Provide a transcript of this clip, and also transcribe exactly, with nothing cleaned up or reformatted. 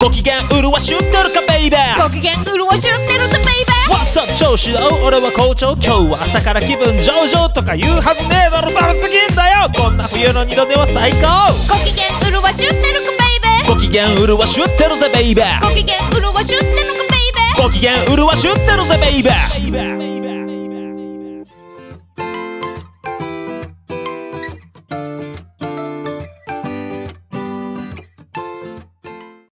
ご機嫌うるわしゅってるかベイベー、ご機嫌うるわしゅってるぜベイベー。 What's up 調子だお俺は好調、今日は朝から気分上々とか言うはずねえだろ、寒すぎんだよこんな冬の二度寝は最高。ご機嫌うるわしゅってるかベイベー、ご機嫌うるわしゅってるぜベイベー、ご機嫌うるわしゅってるかベイベー、ご機嫌うるわしゅってるぜベイベー。